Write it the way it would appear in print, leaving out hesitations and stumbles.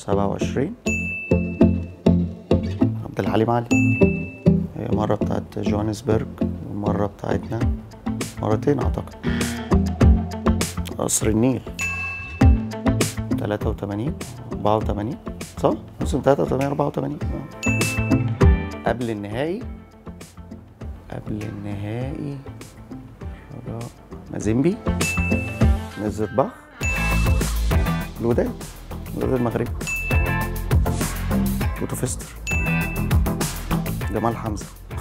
27 عبد الحليم علي، مرة بتاعت جوهانسبرج ومرة بتاعتنا، مرتين أعتقد. قصر النيل 83 84 صح؟ موسم 83 84 قبل النهائي مازيمبي، نزلت بخ، الوداد المغرب، وتوفستر، جمال حمزة